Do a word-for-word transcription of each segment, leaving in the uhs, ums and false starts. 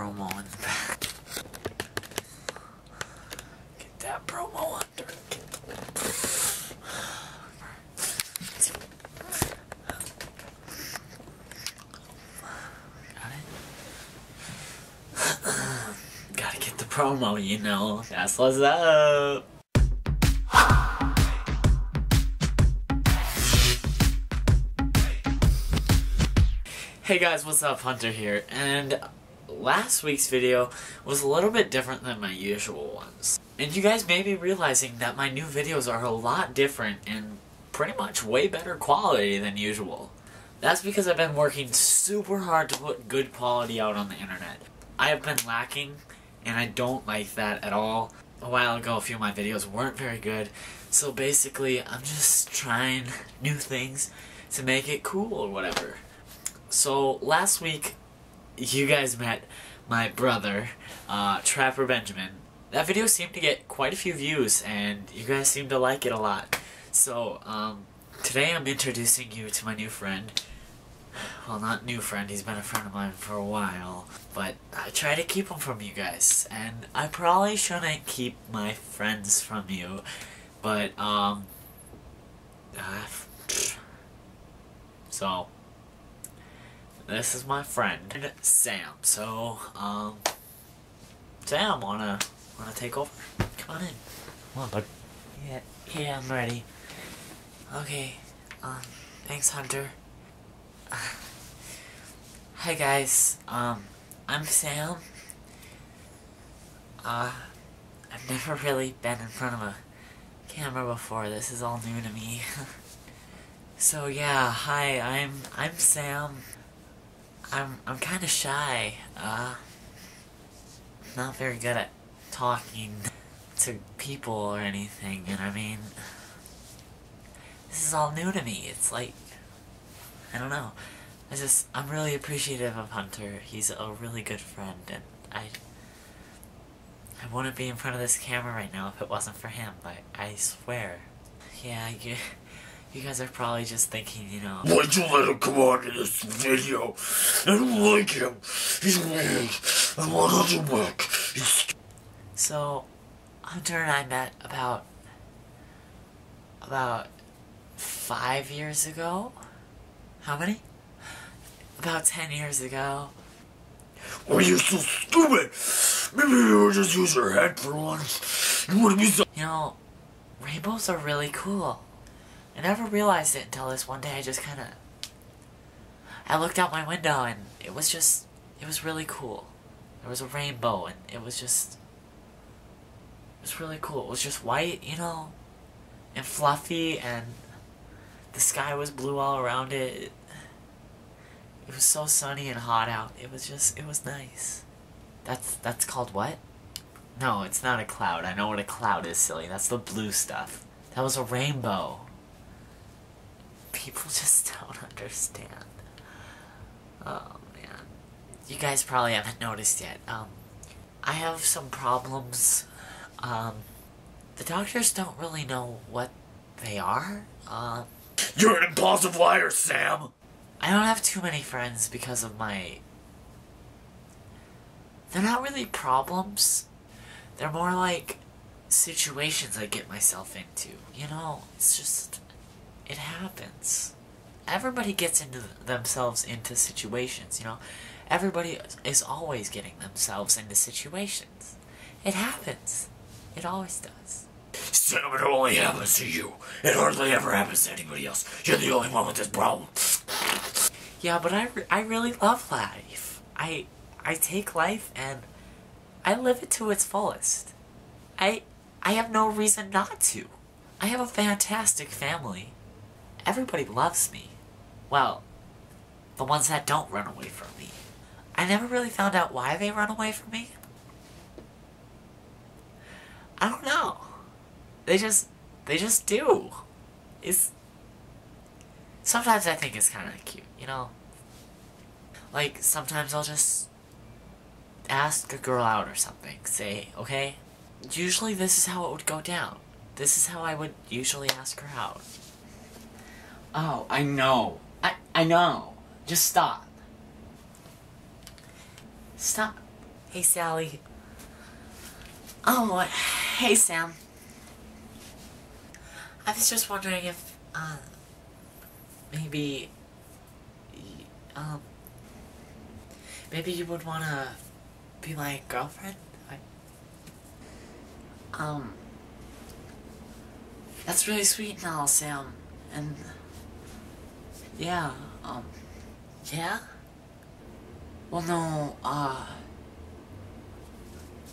promo in the back. Get that promo under. Got it? Gotta get the promo, you know. That's what's up. Hey guys, what's up? Hunter here, and last week's video was a little bit different than my usual ones. And you guys may be realizing that my new videos are a lot different and pretty much way better quality than usual. That's because I've been working super hard to put good quality out on the internet. I have been lacking, and I don't like that at all. A while ago, a few of my videos weren't very good, so basically I'm just trying new things to make it cool or whatever. So last week, you guys met my brother, uh, Trapper Benjamin. That video seemed to get quite a few views, and you guys seemed to like it a lot. So um, today I'm introducing you to my new friend. Well, not new friend, he's been a friend of mine for a while. But I try to keep him from you guys, and I probably shouldn't keep my friends from you. But, um... Uh, so... this is my friend, Sam. So, um, Sam, wanna, wanna take over? Come on in. Come on, bud. Yeah, yeah, I'm ready. Okay, um, thanks, Hunter. Uh, hi, guys. Um, I'm Sam. Uh, I've never really been in front of a camera before. This is all new to me. So, yeah, hi, I'm, I'm Sam. I'm I'm kind of shy. Uh, not very good at talking to people or anything, and I mean, this is all new to me. It's like, I don't know. I just I'm really appreciative of Hunter. He's a really good friend, and I I wouldn't be in front of this camera right now if it wasn't for him. But I swear. Yeah, you you guys are probably just thinking, you know, why'd you let him come on to this video? I don't like him. He's weird. I want him to work. He's... So, Hunter and I met about, about five years ago? How many? About ten years ago. Why are you so stupid? Maybe you would just use your head for once. You wouldn't be so... You know, rainbows are really cool. I never realized it until this one day. I just kind of... I looked out my window and it was just... It was really cool. There was a rainbow and it was just... It was really cool. It was just white, you know? And fluffy, and the sky was blue all around it. It was so sunny and hot out. It was just... It was nice. That's... That's called what? No, it's not a cloud. I know what a cloud is, silly. That's the blue stuff. That was a rainbow. People just don't understand. Oh man, you guys probably haven't noticed yet. Um, I have some problems. Um, the doctors don't really know what they are. Um, you're an impulsive liar, Sam. I don't have too many friends because of my. They're not really problems. They're more like situations I get myself into. You know, it's just. It happens. Everybody gets into themselves into situations, you know? Everybody is always getting themselves into situations. It happens. It always does. Sam, it only happens to you. It hardly ever happens to anybody else. You're the only one with this problem. Yeah, but I, re I really love life. I, I take life and I live it to its fullest. I, I have no reason not to. I have a fantastic family. Everybody loves me. Well, the ones that don't run away from me. I never really found out why they run away from me. I don't know. They just, they just do. It's, sometimes I think it's kind of cute, you know? Like, sometimes I'll just ask a girl out or something. Say, okay, usually this is how it would go down. This is how I would usually ask her out. Oh, I know. I I know. Just stop. Stop. Hey, Sally. Oh, hey, Sam. I was just wondering if, uh, maybe, um, maybe you would want to be my girlfriend? I, um, that's really sweet and all, Sam. And, yeah, um, yeah? Well, no, uh,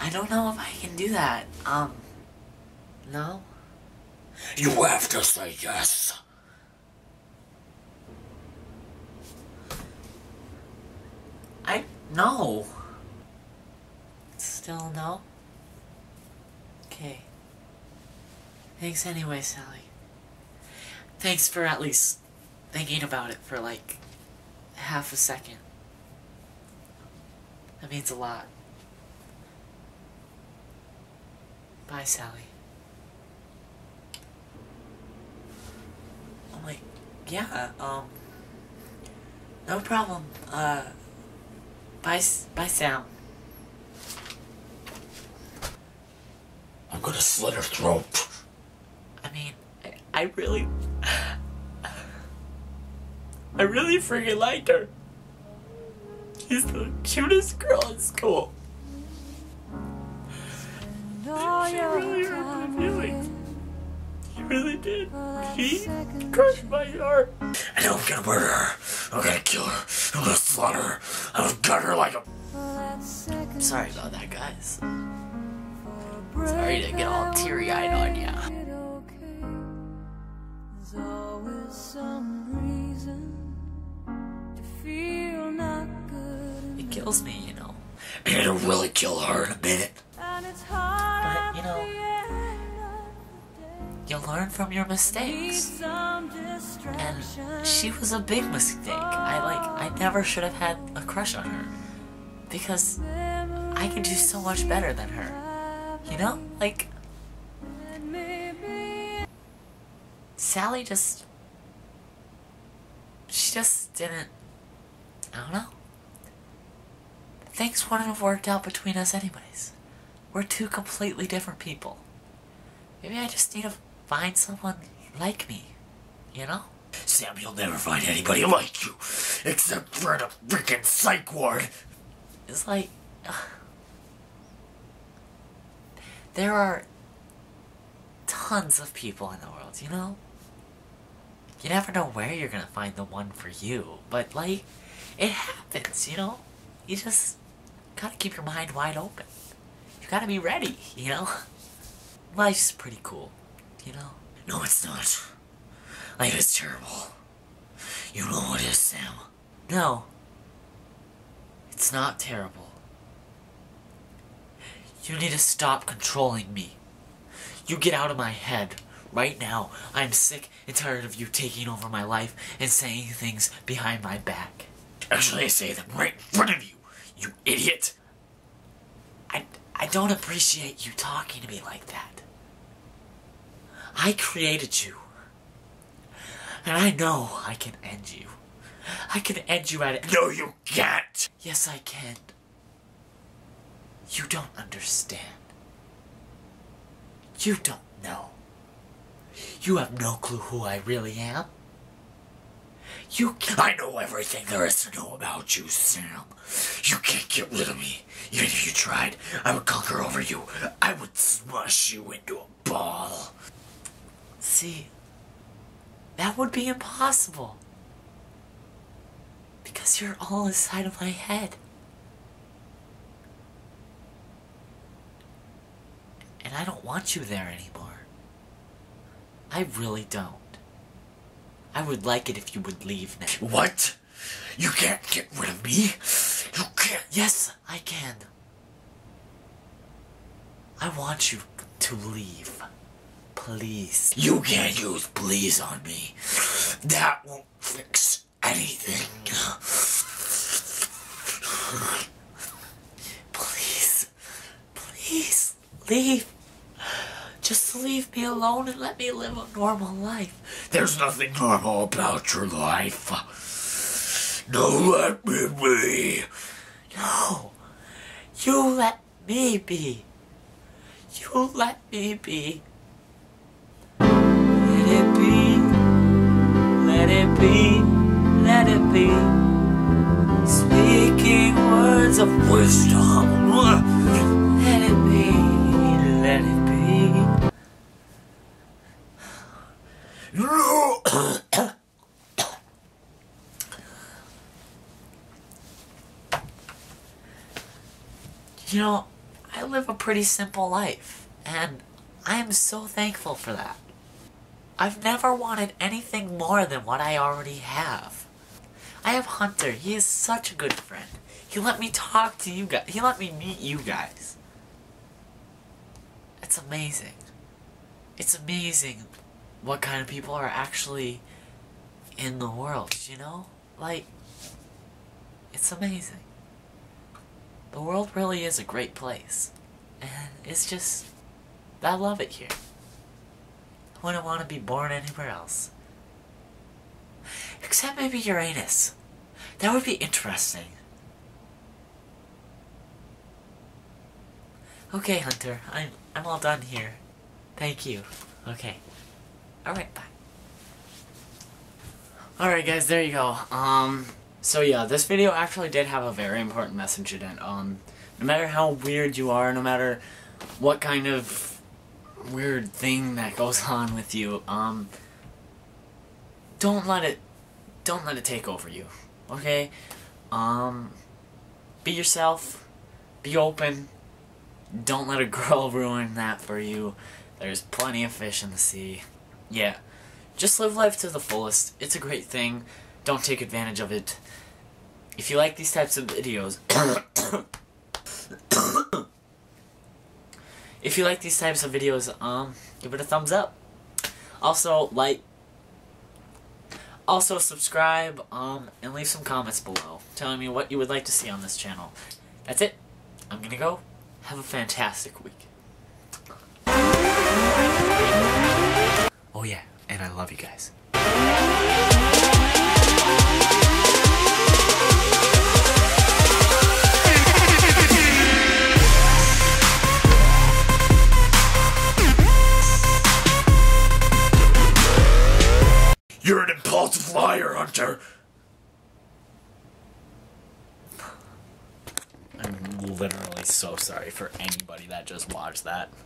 I don't know if I can do that. Um, no? You have to say yes! I... no! Still no? Okay. Thanks anyway, Sally. Thanks for at least thinking about it for like half a second. That means a lot. Bye, Sally. I'm like, yeah, um, no problem. Uh, bye, bye, Sam. I'm gonna slit her throat. I mean, I, I really, I really freaking liked her. She's the cutest girl in school. She really hurt my feelings. She really did. She crushed my heart. I know I'm gonna murder her. I'm gonna kill her. I'm gonna slaughter her. I'm gonna gut her like a... I'm sorry about that, guys. Sorry to get all teary-eyed on ya. There's always some reason to feel not good. It kills me, you know. And it'll really kill her in a minute. But, you know, you learn from your mistakes, and she was a big mistake. I, like, I never should have had a crush on her, because I could do so much better than her, you know? Like, Sally just, she just didn't, I don't know, things wouldn't have worked out between us anyways. We're two completely different people. Maybe I just need to find someone like me, you know? Sam, you'll never find anybody like you, except for the freaking psych ward. It's like... Uh, there are tons of people in the world, you know? You never know where you're gonna find the one for you, but like, it happens, you know? You just gotta keep your mind wide open. Gotta be ready, you know? Life's pretty cool, you know? No, it's not. Life is terrible. You know what it is, Sam. No. It's not terrible. You need to stop controlling me. You get out of my head. Right now, I'm sick and tired of you taking over my life and saying things behind my back. Actually, I say them right in front of you, you idiot! I... I don't appreciate you talking to me like that. I created you. And I know I can end you. I can end you at it. No, you can't! Yes, I can. You don't understand. You don't know. You have no clue who I really am. You can't. I know everything there is to know about you, Sam. You can't get rid of me. Even if you tried, I would conquer over you. I would smush you into a ball. See, that would be impossible. Because you're all inside of my head. And I don't want you there anymore. I really don't. I would like it if you would leave now. What? You can't get rid of me? You can't. Yes, I can. I want you to leave. Please. You can't use please on me. That won't fix anything. Please. Please leave. Just leave me alone and let me live a normal life. There's nothing normal about your life. No, let me be. No. You let me be. You let me be. Let it be. Let it be. Let it be. Speaking words of wisdom. Let it be. Let it be. No. You know, I live a pretty simple life, and I am so thankful for that. I've never wanted anything more than what I already have. I have Hunter. He is such a good friend. He let me talk to you guys. He let me meet you guys. It's amazing. It's amazing what kind of people are actually in the world, you know? Like, it's amazing. The world really is a great place, and it's just, I love it here. I wouldn't want to be born anywhere else. Except maybe Uranus. That would be interesting. Okay, Hunter, I'm, I'm all done here. Thank you. Okay. Alright, bye. Alright guys, there you go. Um... So yeah, this video actually did have a very important message in it. Um, no matter how weird you are, no matter what kind of weird thing that goes on with you, um, don't let it, don't let it take over you, okay? Um, be yourself, be open, don't let a girl ruin that for you. There's plenty of fish in the sea. Yeah, just live life to the fullest. It's a great thing. Don't take advantage of it. If you like these types of videos, if you like these types of videos, um, give it a thumbs up. Also, like, also subscribe, um, and leave some comments below telling me what you would like to see on this channel. That's it. I'm gonna go. Have a fantastic week. Oh yeah, and I love you guys. You're an impulsive liar, Hunter! I'm literally so sorry for anybody that just watched that.